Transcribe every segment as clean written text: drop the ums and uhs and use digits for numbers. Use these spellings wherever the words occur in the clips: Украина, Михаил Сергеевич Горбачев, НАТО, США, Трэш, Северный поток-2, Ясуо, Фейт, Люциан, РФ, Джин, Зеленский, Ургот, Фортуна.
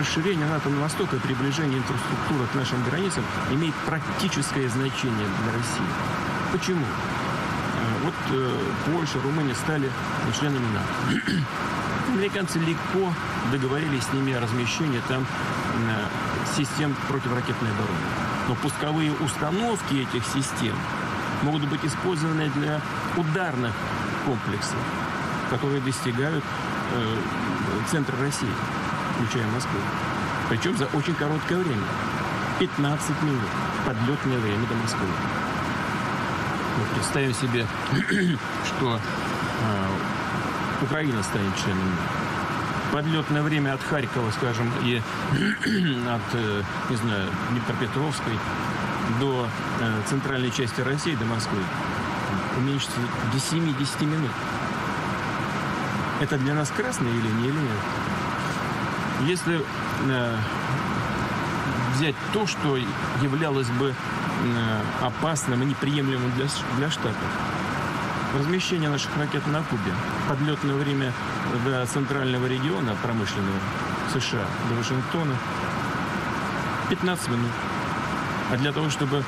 расширение НАТО на восток и приближение инфраструктуры к нашим границам имеет практическое значение для России. Почему? Вот Польша, Румыния стали членами НАТО. Американцы легко договорились с ними о размещении там систем противоракетной обороны. Но пусковые установки этих систем могут быть использованы для ударных комплексов, которые достигают центра России, включая Москву. Причем за очень короткое время. 15 минут подлетное время до Москвы. Вот представим себе, что Украина станет членом. Подлетное время от Харькова, скажем, и от, не знаю, Днепропетровской до центральной части России, до Москвы, уменьшится до 7-10 минут. Это для нас красная или не элемент? Если взять то, что являлось бы опасным и неприемлемым для Штатов, размещение наших ракет на Кубе, подлетное время до центрального региона промышленного США, до Вашингтона, 15 минут. А для того, чтобы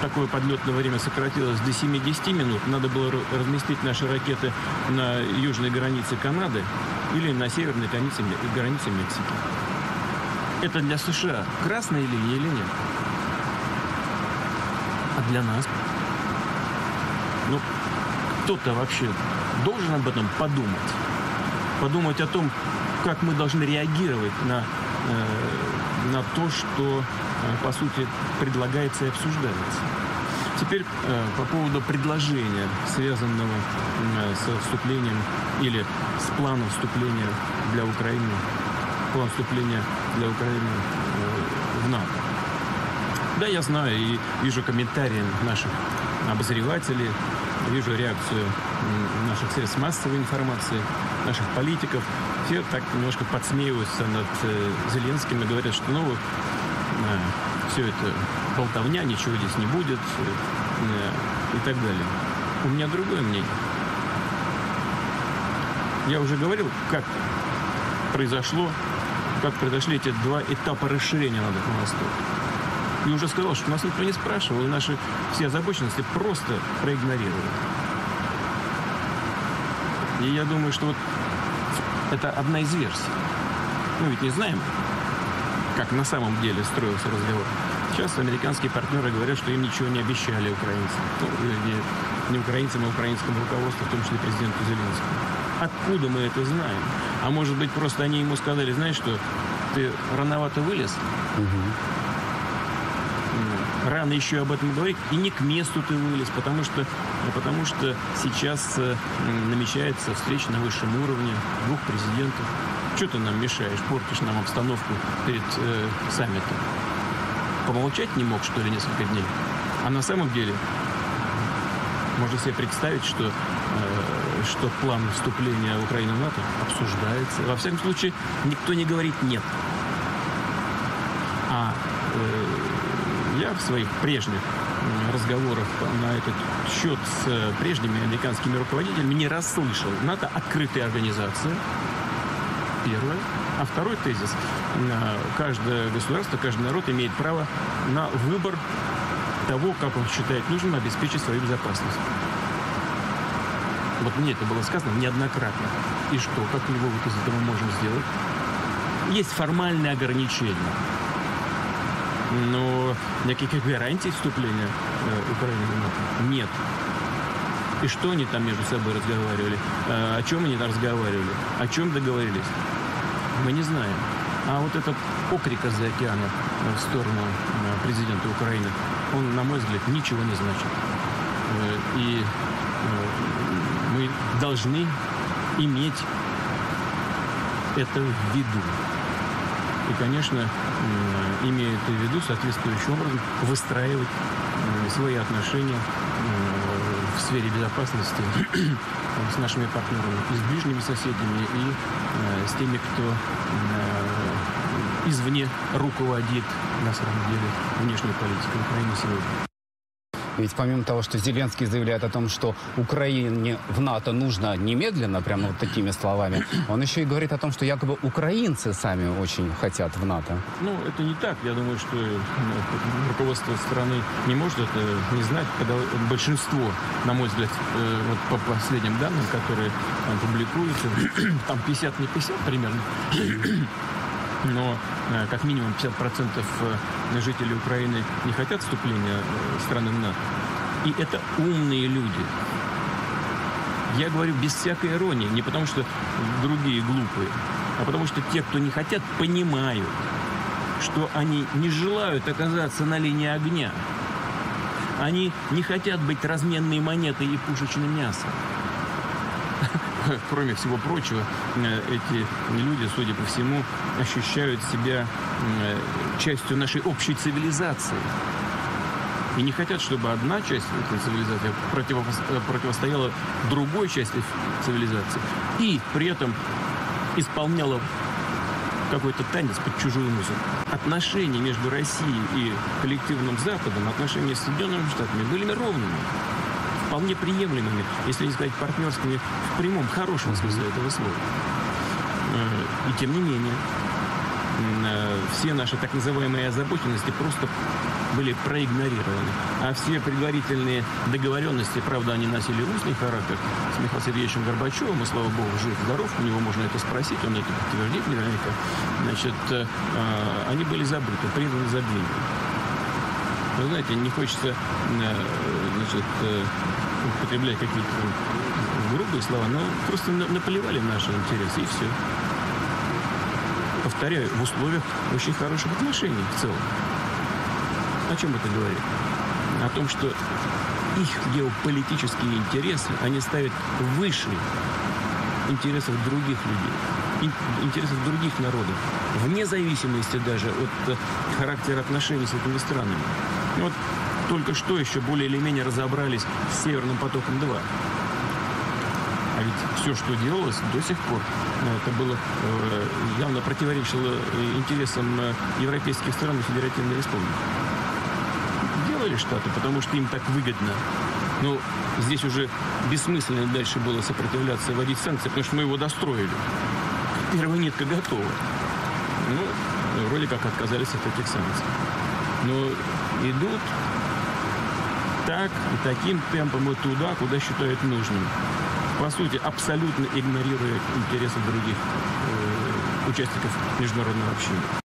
такое подлетное время сократилось до 7-10 минут, надо было разместить наши ракеты на южной границе Канады или на северной границе Мексики. Это для США красная линия или нет? А для нас? Ну, кто-то вообще должен об этом подумать. Подумать о том, как мы должны реагировать на то, что, по сути, предлагается и обсуждается. Теперь по поводу предложения, связанного со вступлением или с планом вступления для Украины, план вступления для Украины в НАТО. Да, я знаю и вижу комментарии наших обозревателей, вижу реакцию наших средств массовой информации, наших политиков. Все так немножко подсмеиваются над Зеленским и говорят, что ну, все это болтовня, ничего здесь не будет и так далее. У меня другое мнение. Я уже говорил, как произошли эти два этапа расширения на восток. И уже сказал, что нас никто не спрашивал, и наши все озабоченности просто проигнорировали. И я думаю, что вот это одна из версий. Мы ведь не знаем, как на самом деле строился разговор. Сейчас американские партнеры говорят, что им ничего не обещали украинцам. Ну, не украинцам, а украинскому руководству, в том числе президенту Зеленскому. Откуда мы это знаем? А может быть, просто они ему сказали, знаешь что, ты рановато вылез, рано еще об этом говорить, и не к месту ты вылез, потому что сейчас намечается встреча на высшем уровне двух президентов. Что ты нам мешаешь, портишь нам обстановку перед саммитом? Помолчать не мог, что ли, несколько дней? А на самом деле, можно себе представить, что план вступления Украины в НАТО обсуждается. Во всяком случае, никто не говорит «нет». А я в своих прежних разговорах на этот счет с прежними американскими руководителями не раз слышал. НАТО – открытая организация. Первое. А второй тезис. Каждое государство, каждый народ имеет право на выбор того, как он считает нужным обеспечить свою безопасность. Вот мне это было сказано неоднократно. И что? Как мы его из этого можем сделать? Есть формальные ограничения. Но никаких гарантий вступления Украины в НАТО нет. И что они там между собой разговаривали? О чем они там разговаривали? О чем договорились? Мы не знаем. А вот этот окрик из-за океана в сторону президента Украины, он, на мой взгляд, ничего не значит. И мы должны иметь это в виду. И, конечно, имея это в виду, соответствующим образом выстраивать свои отношения в сфере безопасности с нашими партнерами, и с ближними соседями, и с теми, кто извне руководит, на самом деле, внешней политикой Украины сегодня. Ведь помимо того, что Зеленский заявляет о том, что Украине в НАТО нужно немедленно, прямо вот такими словами, он еще и говорит о том, что якобы украинцы сами очень хотят в НАТО. Ну, это не так. Я думаю, что руководство страны не может это не знать, когда большинство, на мой взгляд, вот по последним данным, которые публикуются, там 50 не 50 примерно, но как минимум 50% жителей Украины не хотят вступления страны в НАТО. И это умные люди. Я говорю без всякой иронии, не потому что другие глупые, а потому что те, кто не хотят, понимают, что они не желают оказаться на линии огня. Они не хотят быть разменной монетой и пушечным мясом. Кроме всего прочего, эти люди, судя по всему, ощущают себя частью нашей общей цивилизации. И не хотят, чтобы одна часть этой цивилизации противостояла другой части цивилизации. И при этом исполняла какой-то танец под чужую музыку. Отношения между Россией и коллективным Западом, отношения с Соединенными Штатами были неровными. Вполне приемлемыми, если не сказать партнерскими, в прямом, хорошем смысле этого слова. И тем не менее, все наши так называемые озабоченности просто были проигнорированы. А все предварительные договоренности, правда, они носили устный характер, с Михаилом Сергеевичем Горбачевым, и, слава богу, жив-здоров, у него можно это спросить, он это подтвердит наверняка. Значит, они были забыты, преданы забвению. Вы знаете, не хочется, значит, употреблять какие-то грубые слова, но просто наплевали наши интересы, и все. Повторяю, в условиях очень хороших отношений в целом. О чем это говорит? О том, что их геополитические интересы, они ставят выше интересов других людей, интересов других народов, вне зависимости даже от характера отношений с этими странами. Вот только что еще более или менее разобрались с Северным потоком-2. А ведь все, что делалось до сих пор, это было явно противоречило интересам европейских стран и Федеративной Республики. Делали Штаты, потому что им так выгодно. Но здесь уже бессмысленно дальше было сопротивляться и вводить санкции, потому что мы его достроили. Первая нитка готова. Ну, вроде как отказались от этих санкций. Но идут так и таким темпом и туда, куда считают нужным. По сути, абсолютно игнорируя интересы других участников международного общения.